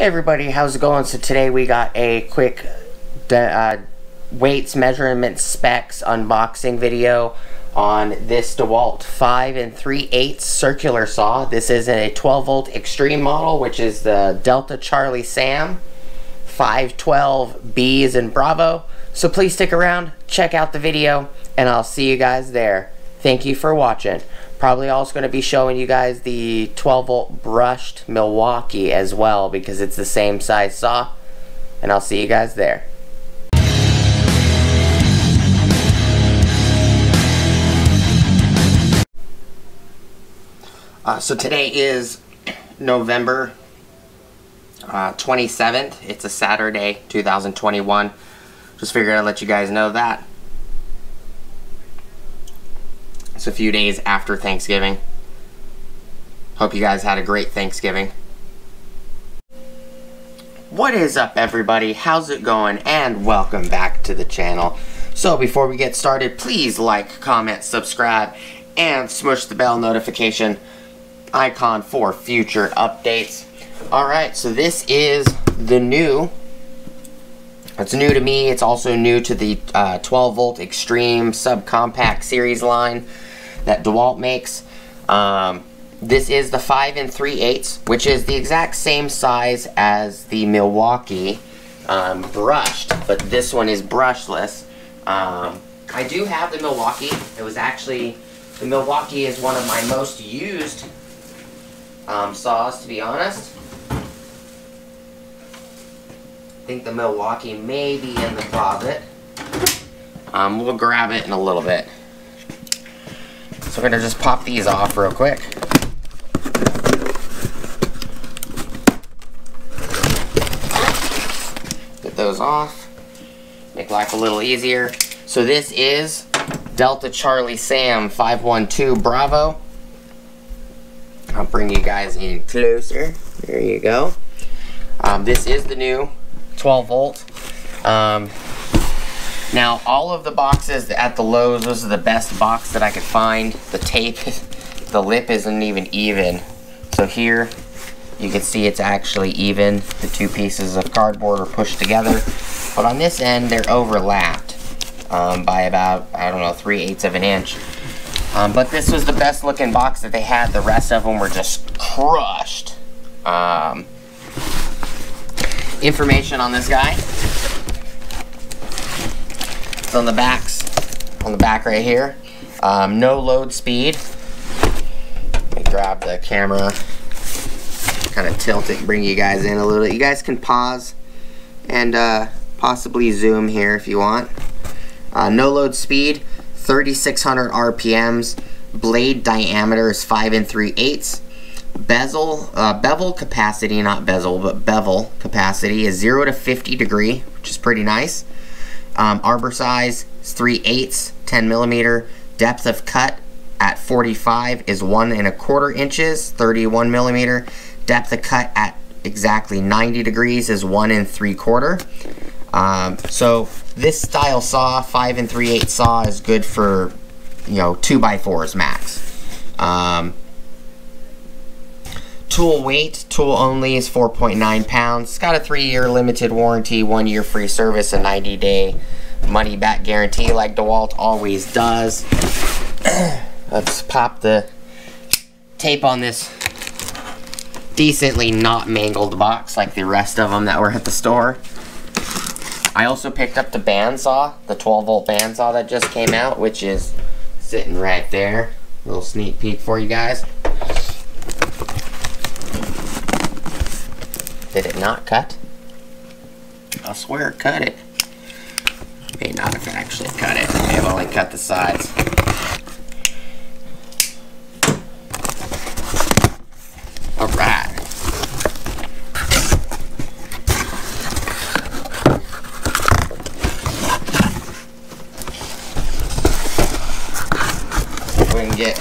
Hey everybody, how's it going? So today we got a quick weights, measurements, specs, unboxing video on this DeWalt 5 3/8 circular saw. This is a 12V Xtreme model, which is the Delta Charlie Sam 512B is in Bravo. So please stick around, check out the video, and I'll see you guys there. Thank you for watching. Probably also going to be showing you guys the 12V brushed Milwaukee as well, because it's the same size saw, and I'll see you guys there. So today is November 27th. It's a Saturday, 2021. Just figured I'd let you guys know that. It's a few days after Thanksgiving. Hope you guys had a great Thanksgiving. What is up everybody? How's it going? And welcome back to the channel. So before we get started, please like, comment, subscribe, and smush the bell notification icon for future updates. Alright, so this is the new, it's new to me, it's also new to the 12V Xtreme subcompact series line that DeWalt makes. This is the 5 3/8, which is the exact same size as the Milwaukee brushed, but this one is brushless. I do have the Milwaukee. It was actually, the Milwaukee is one of my most used saws, to be honest. I think the Milwaukee may be in the closet. We'll grab it in a little bit. So we're gonna just pop these off real quick. Get those off. Make life a little easier. So this is Delta Charlie Sam 512 Bravo. I'll bring you guys in closer. There you go. This is the new 12V. Now, all of the boxes at the Lowe's, those are the best box that I could find. The tape, the lip isn't even. So here, you can see it's actually even. The two pieces of cardboard are pushed together. But on this end, they're overlapped by about, I don't know, 3/8 of an inch. But this was the best looking box that they had. The rest of them were just crushed. Information on this guy. It's on the backs, on the back right here. No load speed. Let me grab the camera, kind of tilt it, bring you guys in a little bit. You guys can pause and possibly zoom here if you want. No load speed, 3,600 RPMs. Blade diameter is 5 3/8. Bevel capacity, not bezel, but bevel capacity is 0 to 50 degree, which is pretty nice. Arbor size is 3/8, 10 millimeter. Depth of cut at 45 is 1 1/4 inches, 31 millimeter. Depth of cut at exactly 90 degrees is 1 3/4. So this style saw, 5 3/8 saw, is good for, you know, 2x4s max. Tool weight, tool only, is 4.9 pounds. It's got a 3-year limited warranty, 1-year free service, a 90-day money-back guarantee like DeWalt always does. Let's pop the tape on this decently not mangled box like the rest of them that were at the store. I also picked up the bandsaw, the 12V bandsaw that just came out, which is sitting right there. A little sneak peek for you guys. Did it not cut? I swear it cut it. May not have actually cut it. May have only cut the sides. Alright. We can get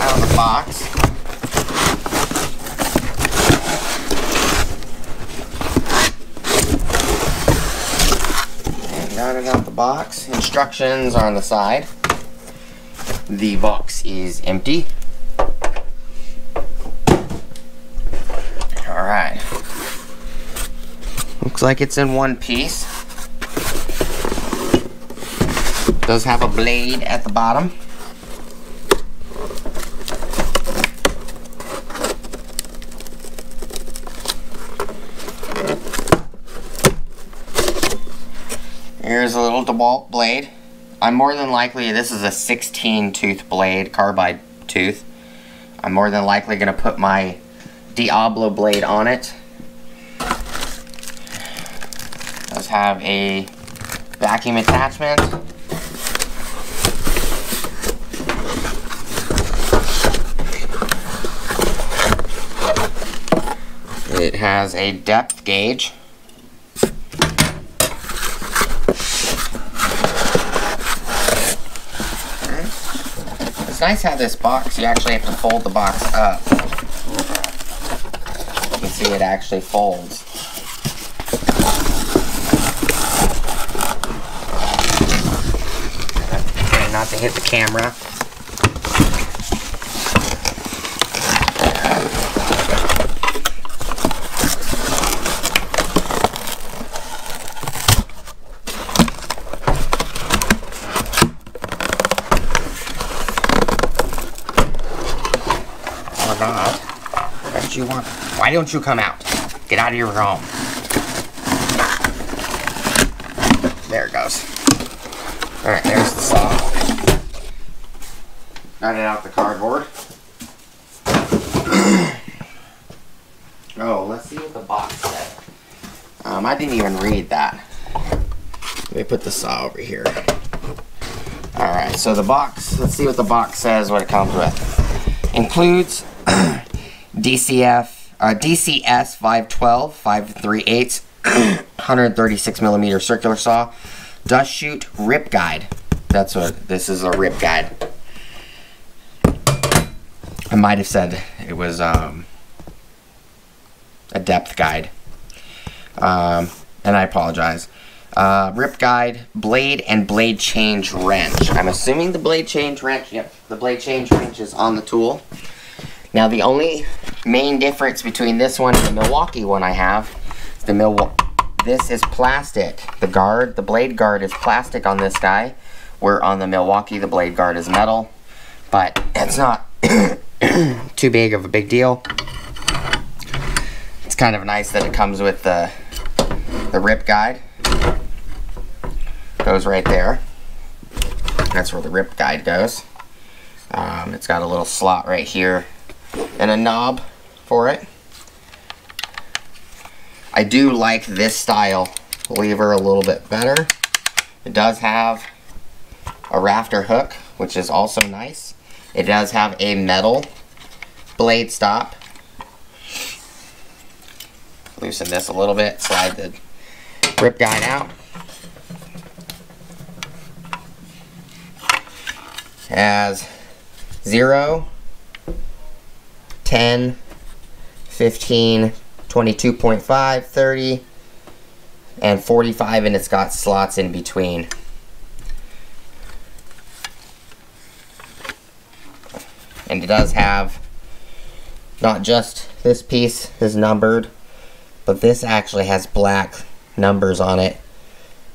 out of the box. Out the box. Instructions are on the side. The box is empty. All right. Looks like it's in one piece. Does have a blade at the bottom. Here's a little DeWalt blade. I'm more than likely, this is a 16 tooth blade, carbide tooth. I'm more than likely going to put my Diablo blade on it. It does have a vacuum attachment. It has a depth gauge. It's nice how this box, you actually have to fold the box up. You can see it actually folds. Try not to hit the camera. You want? Why don't you come out? Get out of your home. There it goes. Alright, there's the saw. Nutted out the cardboard. Oh, let's see what the box said. I didn't even read that. Let me put the saw over here. Alright, so the box, let's see what the box says, what it comes with. Includes DCS512 538 136mm circular saw, dust chute, rip guide. That's what this is, a rip guide. I might have said it was a depth guide, and I apologize. Rip guide, blade, and blade change wrench. I'm assuming the blade change wrench. Yep, the blade change wrench is on the tool. Now the only main difference between this one and the Milwaukee one I have is the this is plastic. The guard, the blade guard is plastic on this guy, where on the Milwaukee the blade guard is metal, but it's not too big of a big deal. It's kind of nice that it comes with the rip guide. Goes right there. That's where the rip guide goes. It's got a little slot right here and a knob for it. I do like this style lever a little bit better. It does have a rafter hook, which is also nice. It does have a metal blade stop. Loosen this a little bit, slide the rip guide out. It has 0, 10, 15, 22.5, 30, and 45, and it's got slots in between. And it does have not just this piece is numbered, but this actually has black numbers on it.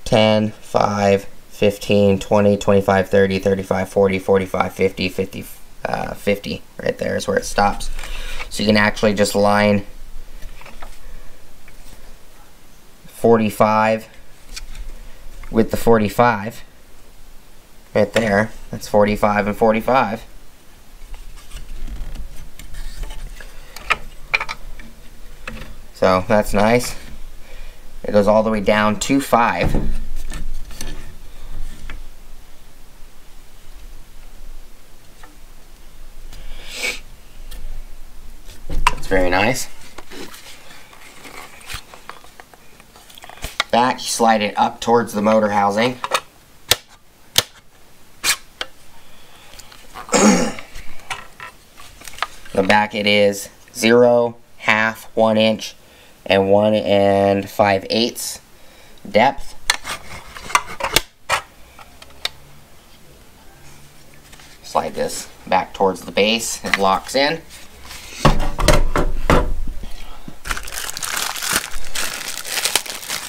10, 5, 15, 20, 25, 30, 35, 40, 45, 50, 50 right there is where it stops. So you can actually just line 45 with the 45 right there. That's 45 and 45. So that's nice. It goes all the way down to 5. Very nice. Back, you slide it up towards the motor housing. The back, it is 0, half, 1 inch, and 1 5/8 depth. Slide this back towards the base, it locks in.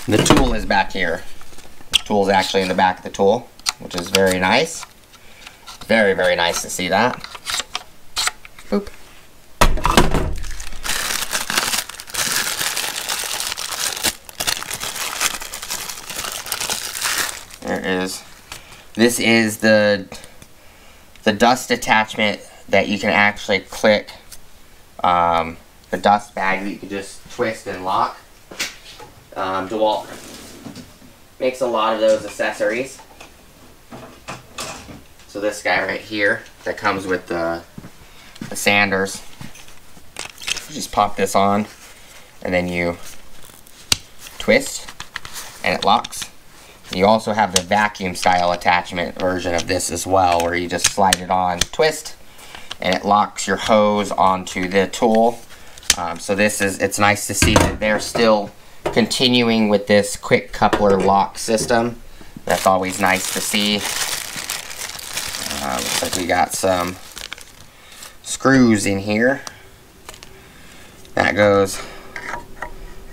The tool is back here. The tool is actually in the back of the tool, which is very nice. Very, very nice to see that. Boop. There it is. This is the dust attachment that you can actually click, the dust bag that you can just twist and lock. DeWalt makes a lot of those accessories. So this guy right here that comes with the sanders, you just pop this on and then you twist and it locks. You also have the vacuum style attachment version of this as well, where you just slide it on, twist, and it locks your hose onto the tool. So this is, it's nice to see that they're still continuing with this quick coupler lock system. That's always nice to see. Looks like we got some screws in here. That goes,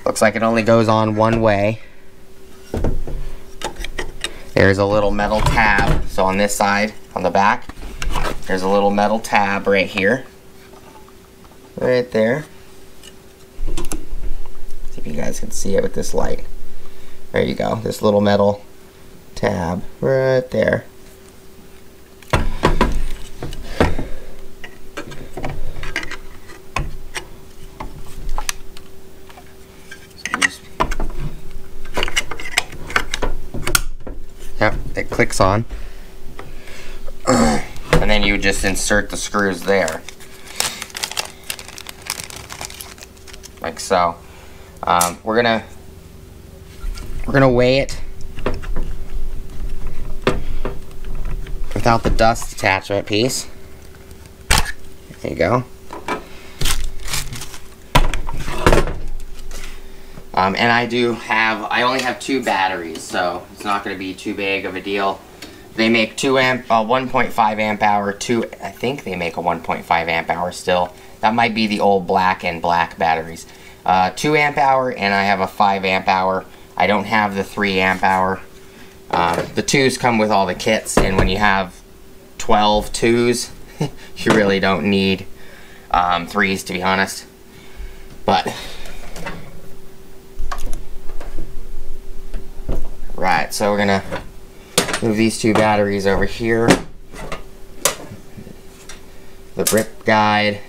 looks like it only goes on one way. There's a little metal tab, so on this side, on the back, there's a little metal tab right here. Right there. See if you guys can see it with this light. There you go, this little metal tab right there. Yep, it clicks on. And then you just insert the screws there. Like so. We're gonna weigh it without the dust attachment piece. There you go. And I only have two batteries, so it's not going to be too big of a deal. They make 1.5 amp hour, I think they make a 1.5 amp hour still. That might be the old black and black batteries. 2 amp hour, and I have a 5 amp hour. I don't have the 3 amp hour. The twos come with all the kits, and when you have 12 twos, you really don't need threes, to be honest. But... right, so we're gonna move these two batteries over here. The grip guide,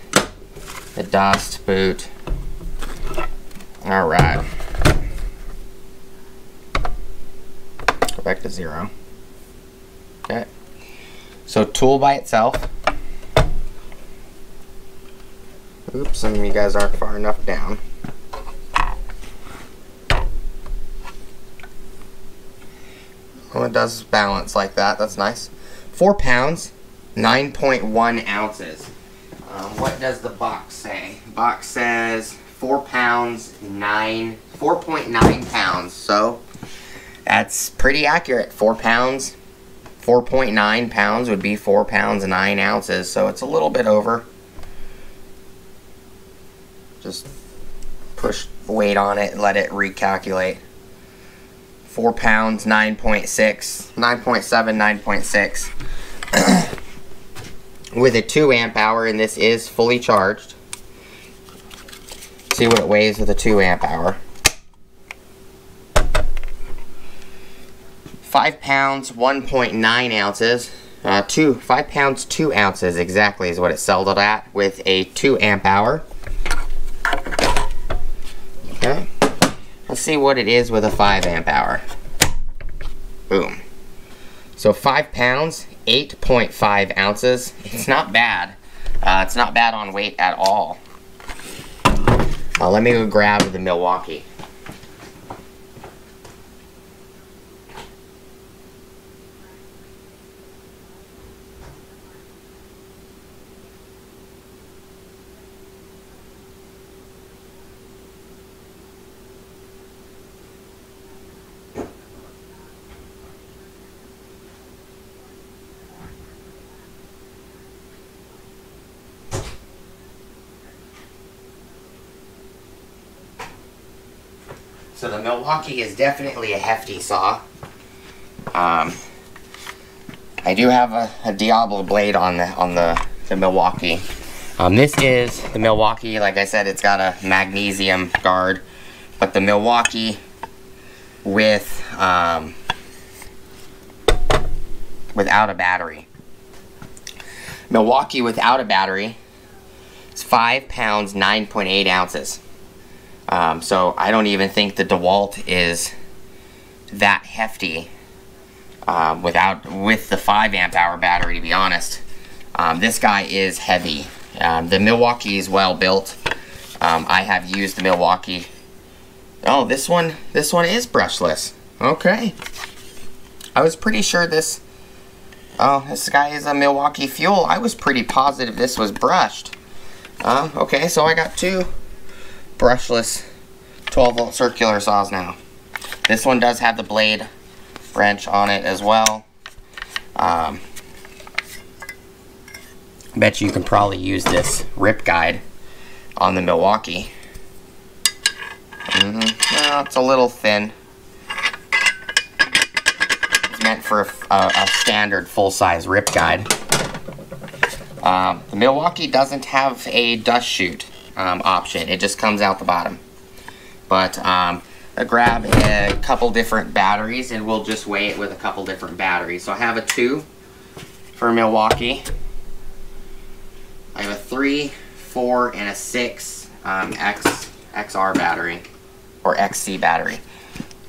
the dust boot. All right. Go back to zero. Okay. So tool by itself. Oops, some of you guys aren't far enough down. Well, it does balance like that. That's nice. 4 pounds, 9.1 ounces. What does the box say? The box says 4.9 pounds. So that's pretty accurate. 4 pounds, 4.9 pounds would be 4 pounds, 9 ounces. So it's a little bit over. Just push weight on it and let it recalculate. 4 pounds, 9.6, 9.7, 9.6. With a 2 amp hour, and this is fully charged. See what it weighs with a 2 amp hour. 5 pounds, 1.9 ounces. 5 pounds, 2 ounces exactly is what it sold it at with a 2 amp hour. Okay. Let's see what it is with a 5 amp hour. Boom. So 5 pounds, 8.5 ounces. It's not bad. It's not bad on weight at all. Let me go grab the Milwaukee. So the Milwaukee is definitely a hefty saw. I do have a Diablo blade on the Milwaukee. This is the Milwaukee. Like I said, it's got a magnesium guard, but the Milwaukee with without a battery. Milwaukee without a battery is 5 pounds, 9.8 ounces. So I don't even think the DeWalt is that hefty with the 5 amp hour battery, to be honest. This guy is heavy. The Milwaukee is well built. I have used the Milwaukee. Oh, this one is brushless. Okay. I was pretty sure this, oh, this guy is a Milwaukee FUEL. I was pretty positive this was brushed. Okay, so I got two brushless 12-volt circular saws now. This one does have the blade wrench on it as well. Bet you can probably use this rip guide on the Milwaukee. Well, it's a little thin. It's meant for a standard full-size rip guide. The Milwaukee doesn't have a dust chute option. It just comes out the bottom. But I grab a couple different batteries and we'll just weigh it with a couple different batteries. So I have a 2 for Milwaukee. I have a 3, 4, and a 6 XR battery, or XC battery.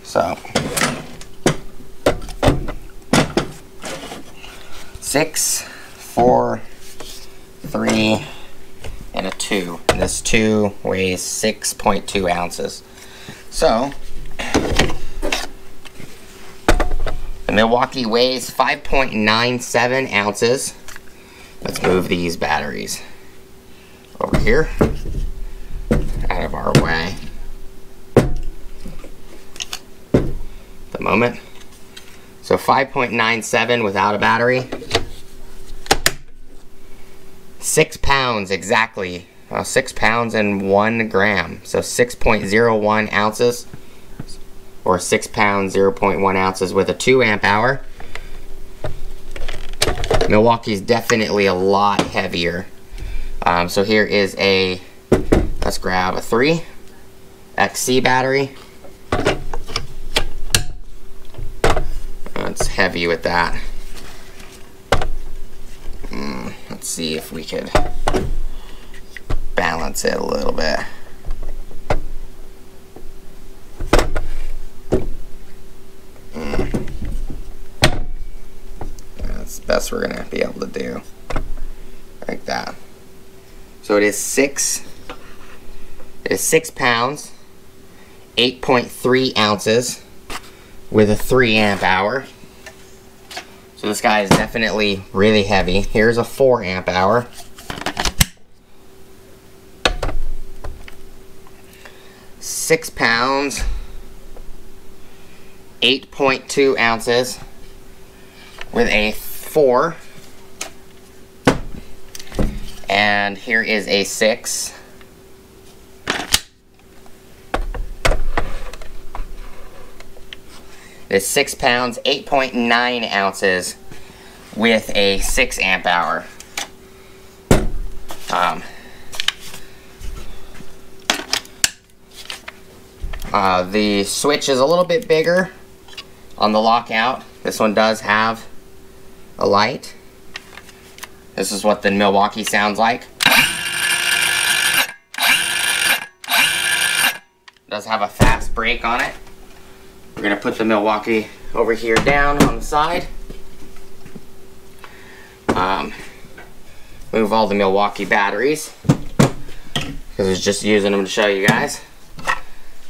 So 6, 4, 3, and a 2. And this 2 weighs 6.2 ounces. So the Milwaukee weighs 5.97 ounces. Let's move these batteries over here, out of our way at the moment. So 5.97 without a battery. 6 pounds exactly, 6 pounds and 1 gram. So 6.01 ounces, or 6 pounds, 0.1 ounces with a 2 amp hour. Milwaukee's definitely a lot heavier. So here is a, let's grab a 3 XC battery. It's heavy with that. Let's see if we could balance it a little bit. Best we're gonna be able to do, like that. So it is 6 pounds, 8.3 ounces with a 3 amp hour. So this guy is definitely really heavy. Here's a 4 amp hour. Six pounds, 8.2 ounces with a 4, and here is a 6. It's 6 pounds, 8.9 ounces with a 6 amp hour. The switch is a little bit bigger on the lockout. This one does have a light. This is what the Milwaukee sounds like. It does have a fast brake on it. We're gonna put the Milwaukee over here down on the side. Move all the Milwaukee batteries, because I was just using them to show you guys.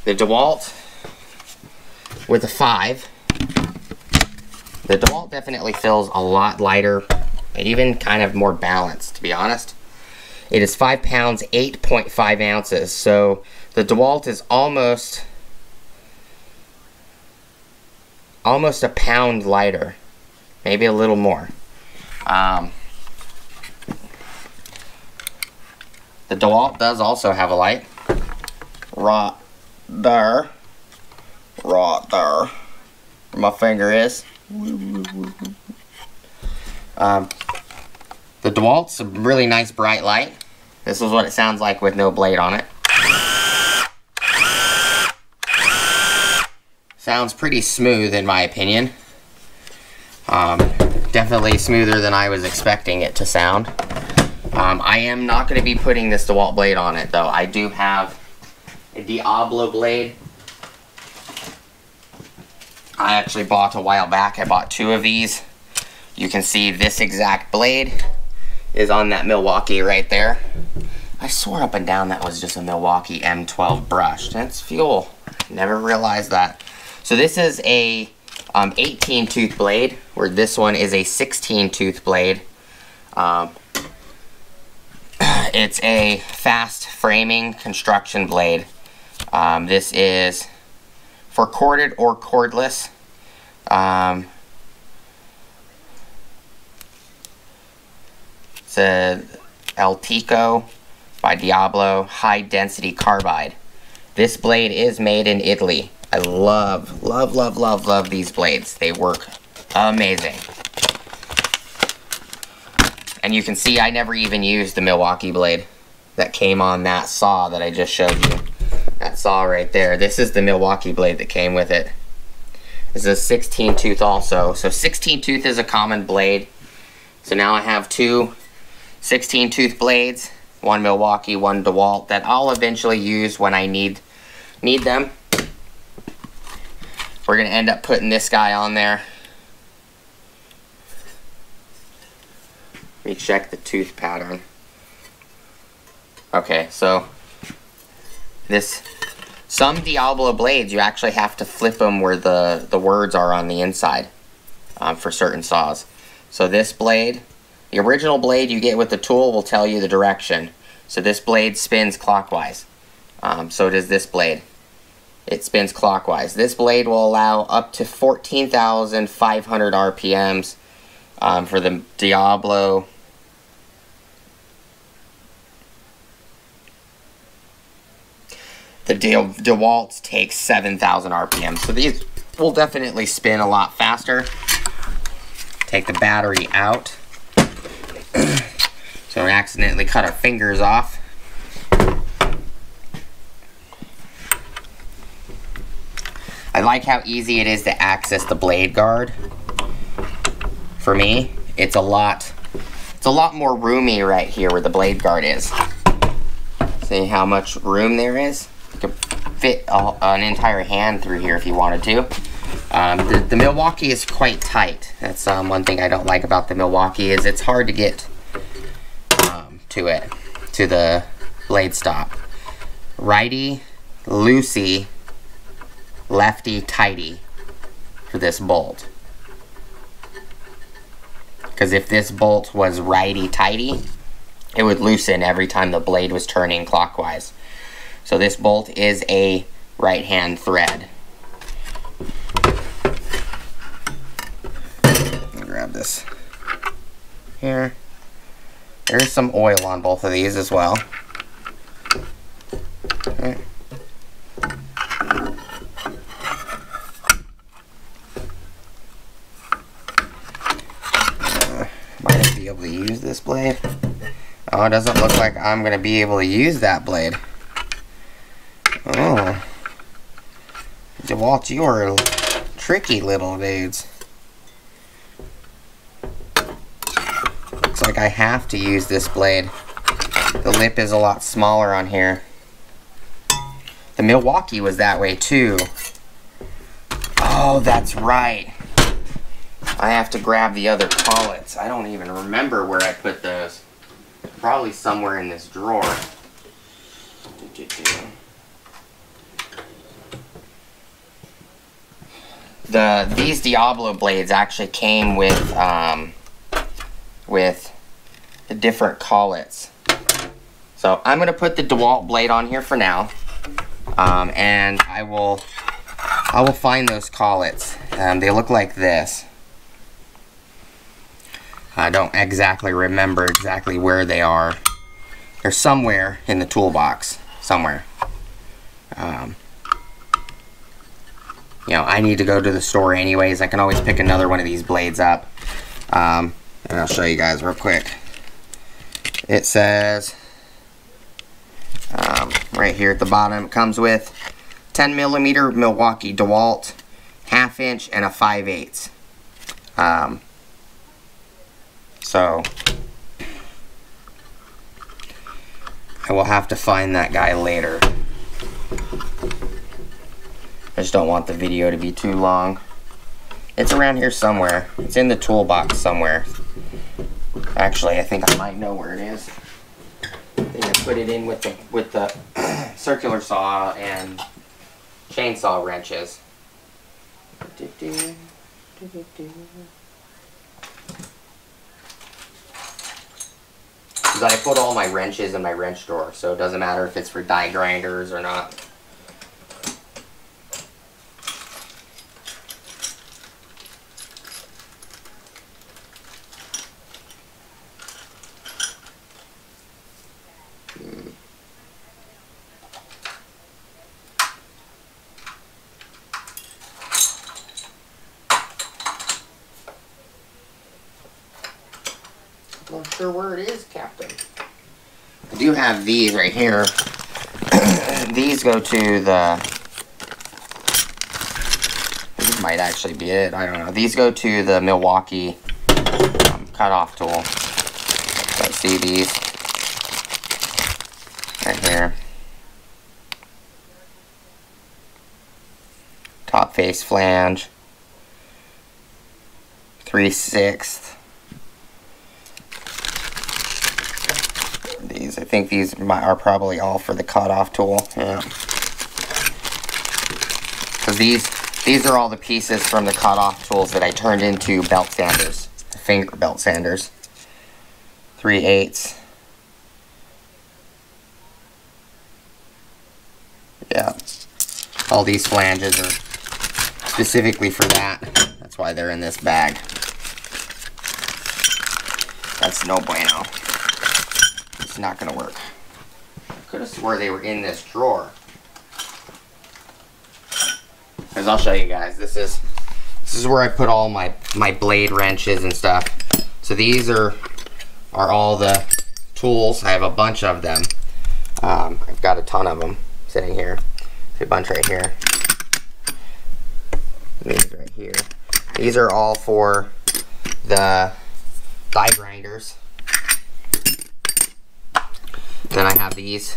The DeWalt with a 5. The DeWalt definitely feels a lot lighter and even kind of more balanced, to be honest. It is 5 pounds, 8.5 ounces. So the DeWalt is almost a pound lighter, maybe a little more. The DeWalt does also have a light. Right there. right there where my finger is. The DeWalt's a really nice bright light. This is what it sounds like with no blade on it. Sounds pretty smooth in my opinion. Definitely smoother than I was expecting it to sound. I am not going to be putting this DeWalt blade on it though. I do have a Diablo blade. I actually bought a while back. I bought two of these. You can see this exact blade is on that Milwaukee right there. I swore up and down that was just a Milwaukee M12 brush. That's FUEL. Never realized that. So this is a 18 tooth blade, where this one is a 16 tooth blade. It's a fast framing construction blade. This is for corded or cordless. It's a Ultico by Diablo high density carbide. This blade is made in Italy. I love, love, love, love, love these blades. They work amazing. And you can see I never even used the Milwaukee blade that came on that saw that I just showed you. That saw right there. This is the Milwaukee blade that came with it. This is a 16 tooth also. So 16 tooth is a common blade. So now I have two 16 tooth blades, one Milwaukee, one DeWalt, that I'll eventually use when I need them. We're gonna end up putting this guy on there. Recheck the tooth pattern. Okay, so some Diablo blades, you actually have to flip them where the words are on the inside for certain saws. So this blade, the original blade you get with the tool will tell you the direction. So this blade spins clockwise. So does this blade. It spins clockwise. This blade will allow up to 14,500 RPMs. For the Diablo, the DeWalt takes 7,000 RPM. So these will definitely spin a lot faster. Take the battery out. So we accidentally cut our fingers off. I like how easy it is to access the blade guard. For me, it's a lot more roomy right here where the blade guard is. See how much room there is? You could fit an entire hand through here if you wanted to. The Milwaukee is quite tight. That's one thing I don't like about the Milwaukee is it's hard to get to the blade stop. Righty, loosey, lefty, tighty for this bolt. Because if this bolt was righty-tighty, it would loosen every time the blade was turning clockwise. So this bolt is a right-hand thread. Grab this here. There's some oil on both of these as well. All right. Use this blade. Oh, it doesn't look like I'm gonna be able to use that blade. Oh, DeWalt, you are tricky little dudes. Looks like I have to use this blade. The lip is a lot smaller on here. The Milwaukee was that way too. Oh, that's right. I have to grab the other collets. I don't even remember where I put those. Probably somewhere in this drawer. These Diablo blades actually came with the different collets. So I'm gonna put the DeWalt blade on here for now, and I will find those collets. They look like this. I don't exactly remember exactly where they are. They're somewhere in the toolbox, somewhere. you know, I need to go to the store anyways. I can always pick another one of these blades up. And I'll show you guys real quick. It says right here at the bottom, it comes with 10mm Milwaukee DeWalt, half-inch, and a 5/8. So I will have to find that guy later. I just don't want the video to be too long. It's around here somewhere. It's in the toolbox somewhere. Actually, I think I might know where it is. I think I put it in with the circular saw and chainsaw wrenches. Because I put all my wrenches in my wrench drawer, so it doesn't matter if it's for die grinders or not. Not sure where it is, Captain. I do have these right here. These go to the... This might actually be it. I don't know. These go to the Milwaukee cutoff tool. Let's see these. Right here. Top face flange. 3/6. I think these are probably all for the cutoff tool. Yeah. So these are all the pieces from the cutoff tools that I turned into belt sanders, finger belt sanders. 3/8. Yeah. All these flanges are specifically for that. That's why they're in this bag. That's no bueno. Not gonna work. Could have swore they were in this drawer. As I'll show you guys, this is where I put all my blade wrenches and stuff. So these are all the tools. I have a bunch of them. I've got a ton of them sitting here. There's a bunch right here. These right here. These are all for the die grinders. Then I have these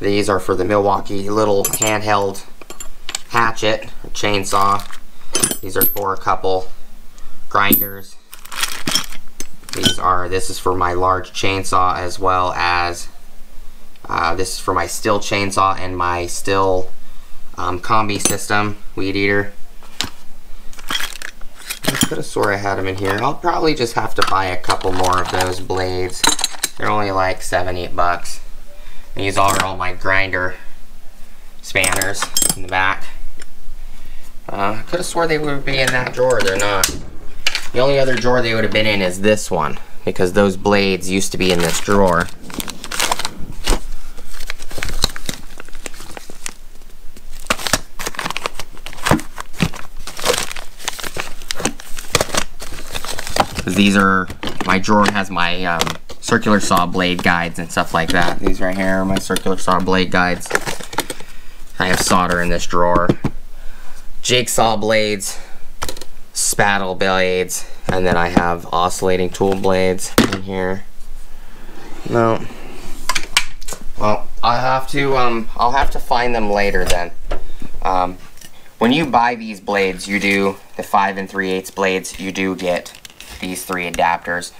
these are for the Milwaukee little handheld hatchet or chainsaw. These are for a couple grinders. This is for my large chainsaw, as well as this is for my still chainsaw and my still combi system weed eater. I could have swore I had them in here. I'll probably just have to buy a couple more of those blades. They're only like $7–8. These are all my grinder spanners in the back. I could have swore they would be in that drawer. They're not. The only other drawer they would have been in is this one, because those blades used to be in this drawer. These are, my drawer has my circular saw blade guides and stuff like that. These right here are my circular saw blade guides. I have solder in this drawer. Jigsaw blades, spattle blades, and then I have oscillating tool blades in here. No. Well, I'll have to find them later then. When you buy these blades, you do the 5 3/8 blades, you do get these three adapters.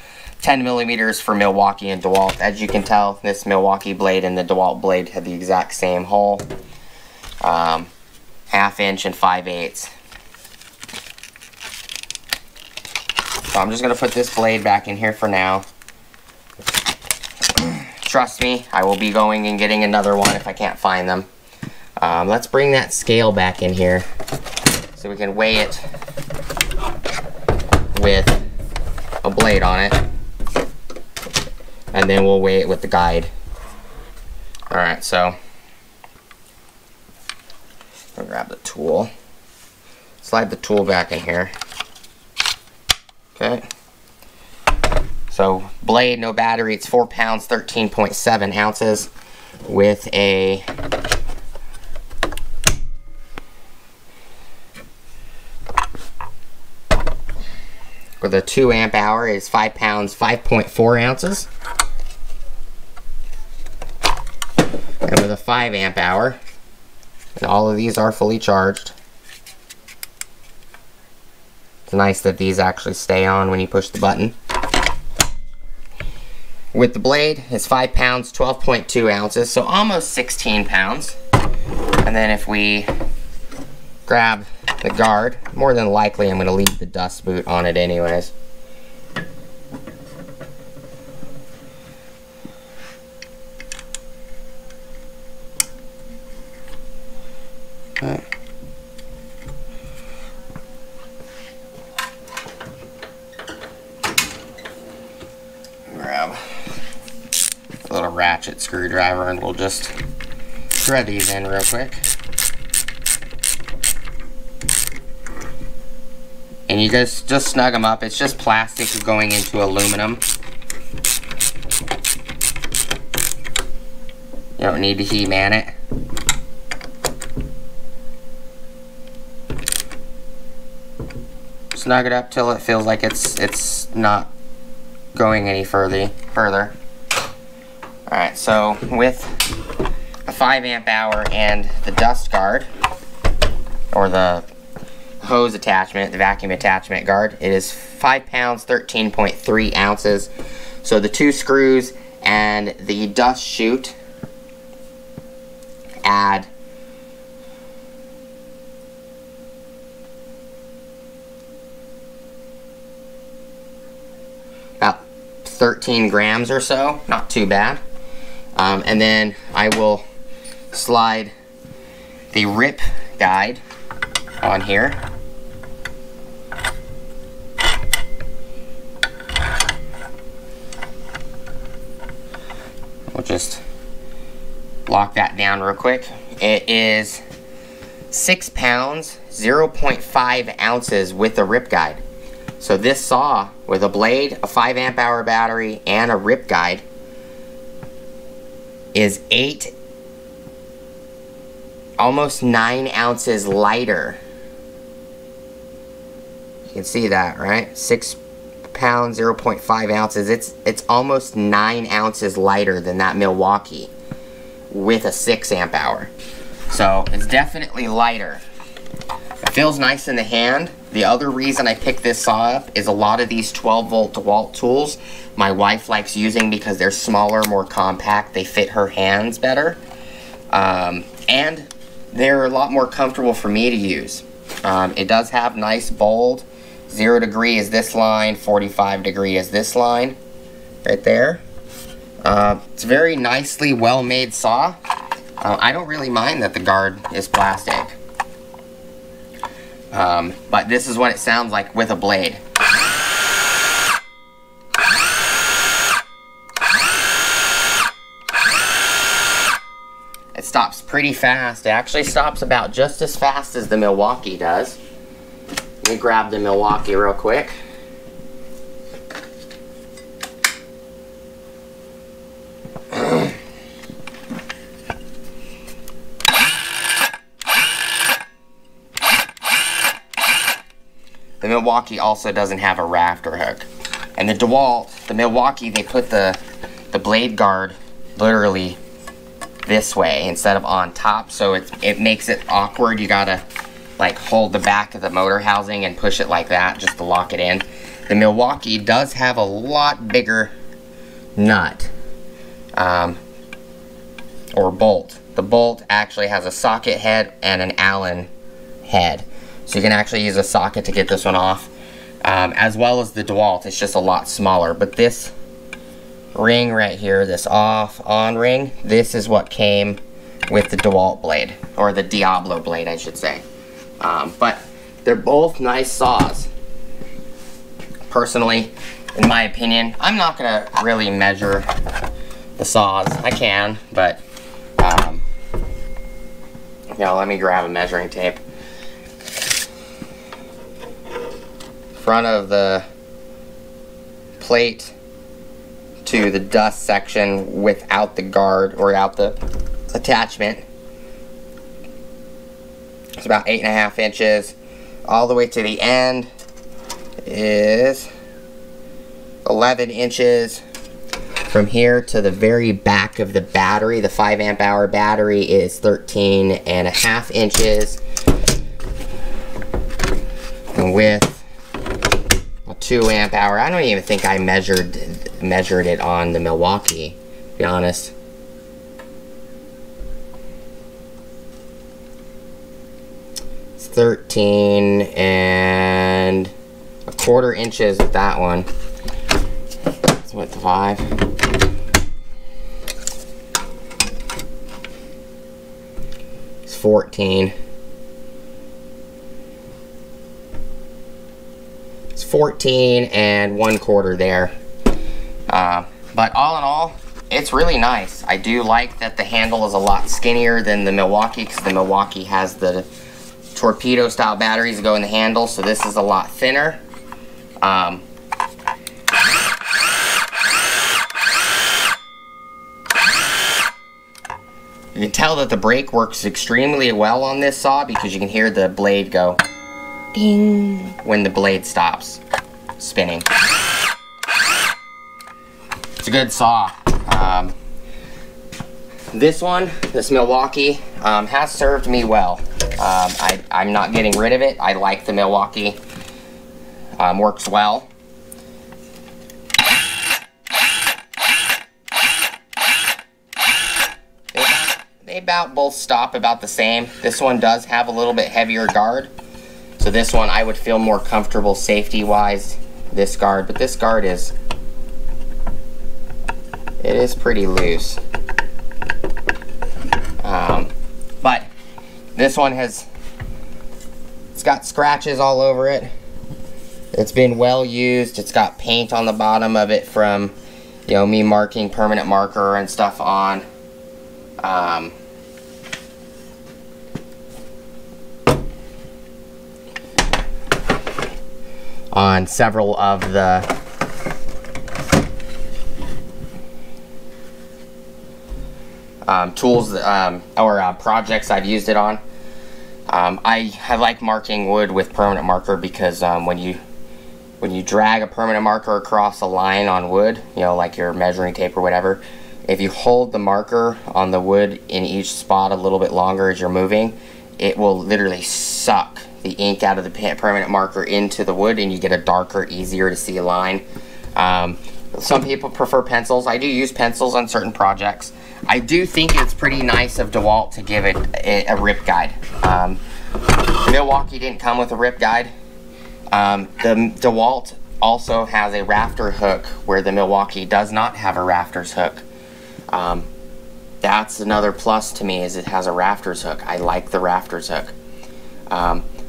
10mm for Milwaukee and DeWalt. As you can tell, this Milwaukee blade and the DeWalt blade have the exact same hole. 1/2" and 5/8". So I'm just gonna put this blade back in here for now. Trust me, I will be going and getting another one if I can't find them. Let's bring that scale back in here so we can weigh it with a blade on it, and then we'll weigh it with the guide. Alright, so grab the tool, slide the tool back in here. Okay. So blade, no battery, it's 4 pounds, 13.7 ounces with a 2 amp hour is 5 pounds, 5.4 ounces. And with a 5 amp hour, and all of these are fully charged. It's nice that these actually stay on when you push the button. With the blade, it's 5 pounds, 12.2 ounces, so almost 16 pounds. And then if we grab the guard, more than likely I'm going to leave the dust boot on it anyways. Grab a little ratchet screwdriver and we'll just thread these in real quick. And you just snug them up. It's just plastic going into aluminum. You don't need to He-Man it. Snug it up till it feels like it's not going any further. Alright, so with a 5 amp hour and the dust guard, or the hose attachment, the vacuum attachment guard, it is 5 pounds, 13.3 ounces. So the 2 screws and the dust chute add 13 grams or so, not too bad. And then I will slide the rip guide on here. We'll just lock that down real quick. It is 6 pounds, 0.5 ounces with a rip guide. So this saw, with a blade, a 5 amp hour battery, and a rip guide, is almost 9 ounces lighter. You can see that, right? 6 pounds, 0.5 ounces. It's almost 9 ounces lighter than that Milwaukee with a 6 amp hour. So it's definitely lighter. It feels nice in the hand. The other reason I picked this saw up is a lot of these 12-volt DeWalt tools my wife likes using because they're smaller, more compact, they fit her hands better, and they're a lot more comfortable for me to use. It does have nice bold, 0 degree is this line, 45 degree is this line, right there. It's a very nicely well-made saw. I don't really mind that the guard is plastic. But this is what it sounds like with a blade. It stops pretty fast. It actually stops about just as fast as the Milwaukee does. Let me grab the Milwaukee real quick. The Milwaukee also doesn't have a raft or hook. And the DeWalt, the Milwaukee, they put the blade guard literally this way instead of on top, so it makes it awkward. You gotta like hold the back of the motor housing and push it like that just to lock it in. The Milwaukee does have a lot bigger nut or bolt. The bolt actually has a socket head and an Allen head. So you can actually use a socket to get this one off, as well as the DeWalt. It's just a lot smaller. But this ring right here, this off-on ring, this is what came with the DeWalt blade, or the Diablo blade, I should say. But they're both nice saws. Personally, in my opinion, I'm not going to really measure the saws. I can, but Now let me grab a measuring tape. Front of the plate to the dust section without the guard or without the attachment. It's about 8.5 inches. All the way to the end is 11 inches. From here to the very back of the battery, the 5-amp-hour battery, is 13.5 inches. And with 2-amp-hour. I don't even think I measured it on the Milwaukee, to be honest. It's 13.25 inches with that one. That's what, the 5. It's 14. 14.25 there, but all in all, it's really nice. I do like that the handle is a lot skinnier than the Milwaukee, because the Milwaukee has the torpedo style batteries that go in the handle, so this is a lot thinner. You can tell that the brake works extremely well on this saw, because you can hear the blade go ding when the blade stops spinning. It's a good saw. This one, this Milwaukee, has served me well. I'm not getting rid of it. I like the Milwaukee. Works well. They about both stop about the same. This one does have a little bit heavier guard. So this one I would feel more comfortable safety-wise, this guard, but this guard is, it is pretty loose. But this one has, it's got scratches all over it. It's been well used. It's got paint on the bottom of it from, you know, me marking permanent marker and stuff on. On several of the tools projects I've used it on. I like marking wood with permanent marker, because when you drag a permanent marker across a line on wood, you know, like your measuring tape or whatever, if you hold the marker on the wood in each spot a little bit longer as you're moving, it will literally suck the ink out of the permanent marker into the wood, and you get a darker, easier to see line. Some people prefer pencils. I do use pencils on certain projects. I do think it's pretty nice of DeWalt to give it a rip guide. Milwaukee didn't come with a rip guide. The DeWalt also has a rafter hook, where the Milwaukee does not have a rafter's hook. That's another plus to me, is it has a rafter's hook. I like the rafter's hook.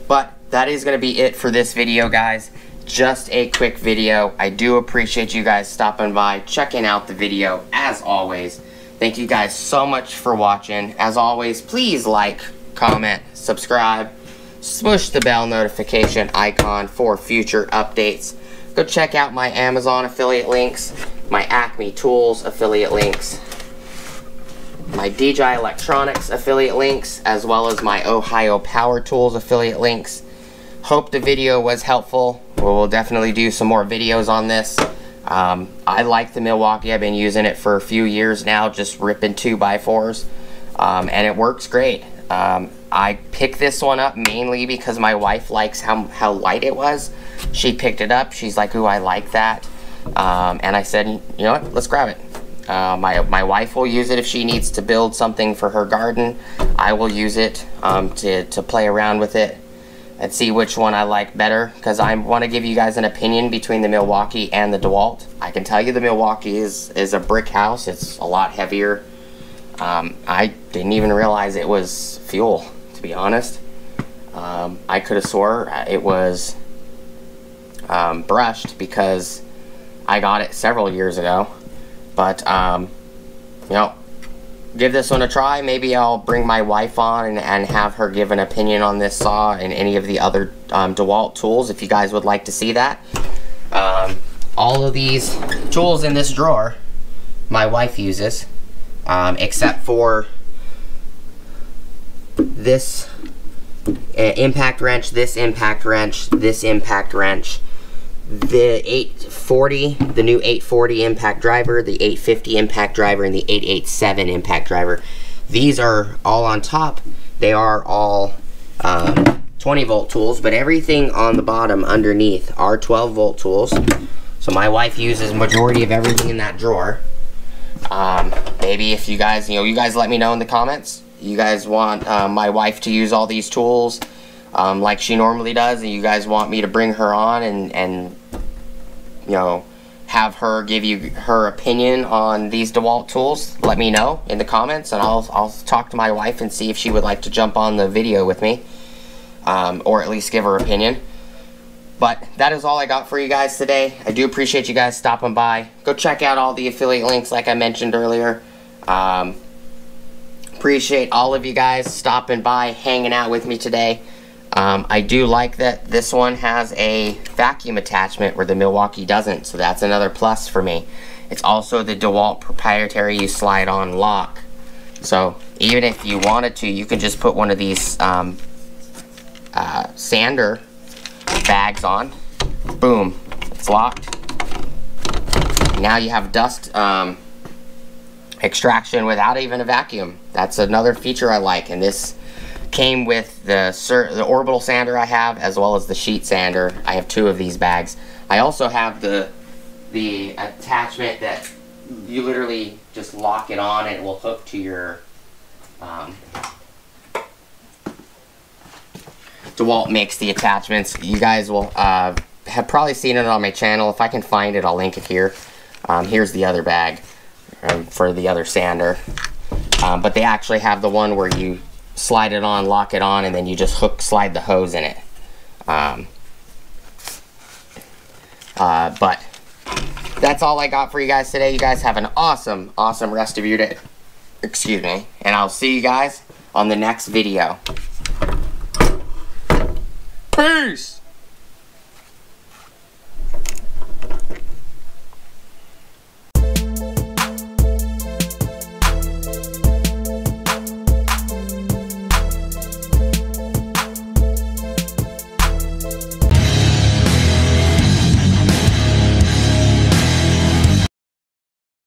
But that is going to be it for this video, guys. Just a quick video. I do appreciate you guys stopping by, checking out the video, as always. Thank you guys so much for watching. As always, please like, comment, subscribe, smush the bell notification icon for future updates. Go check out my Amazon affiliate links, my Acme Tools affiliate links, my DJI Electronics affiliate links, as well as my Ohio Power Tools affiliate links. Hope the video was helpful. We'll definitely do some more videos on this. I like the Milwaukee. I've been using it for a few years now, just ripping 2x4s, and it works great. I picked this one up mainly because my wife likes how light it was. She picked it up. She's like, ooh, I like that. And I said, you know what, let's grab it. My wife will use it if she needs to build something for her garden. I will use it to play around with it and see which one I like better, because I want to give you guys an opinion between the Milwaukee and the DeWalt. I can tell you the Milwaukee is a brick house. It's a lot heavier. I didn't even realize it was fuel, to be honest. I could have swore it was brushed, because I got it several years ago. But, you know, give this one a try. Maybe I'll bring my wife on and have her give an opinion on this saw and any of the other DeWalt tools if you guys would like to see that. All of these tools in this drawer my wife uses, except for this impact wrench, this impact wrench, this impact wrench, the 840, the new 840 impact driver, the 850 impact driver, and the 887 impact driver. These are all on top. They are all 20 volt tools, but everything on the bottom underneath are 12 volt tools. So my wife uses majority of everything in that drawer. Maybe if you guys, you guys let me know in the comments. You guys want my wife to use all these tools like she normally does, and you guys want me to bring her on and have her give you her opinion on these DeWalt tools. Let me know in the comments, and I'll talk to my wife and see if she would like to jump on the video with me, or at least give her opinion. But that is all I got for you guys today. I do appreciate you guys stopping by. Go check out all the affiliate links like I mentioned earlier. Appreciate all of you guys stopping by, hanging out with me today. I do like that this one has a vacuum attachment where the Milwaukee doesn't, so that's another plus for me. It's also the DeWalt proprietary slide-on lock. So even if you wanted to, you can just put one of these sander bags on. Boom, it's locked. Now you have dust extraction without even a vacuum. That's another feature I like, and this came with the orbital sander I have, as well as the sheet sander. I have two of these bags. I also have the attachment that you literally just lock it on and it will hook to your DeWalt makes the attachments. You guys will have probably seen it on my channel. If I can find it, I'll link it here. Here's the other bag for the other sander, but they actually have the one where you slide it on, lock it on, and then you just slide the hose in it. But that's all I got for you guys today. You guys have an awesome, awesome rest of your day. Excuse me. And I'll see you guys on the next video. Peace!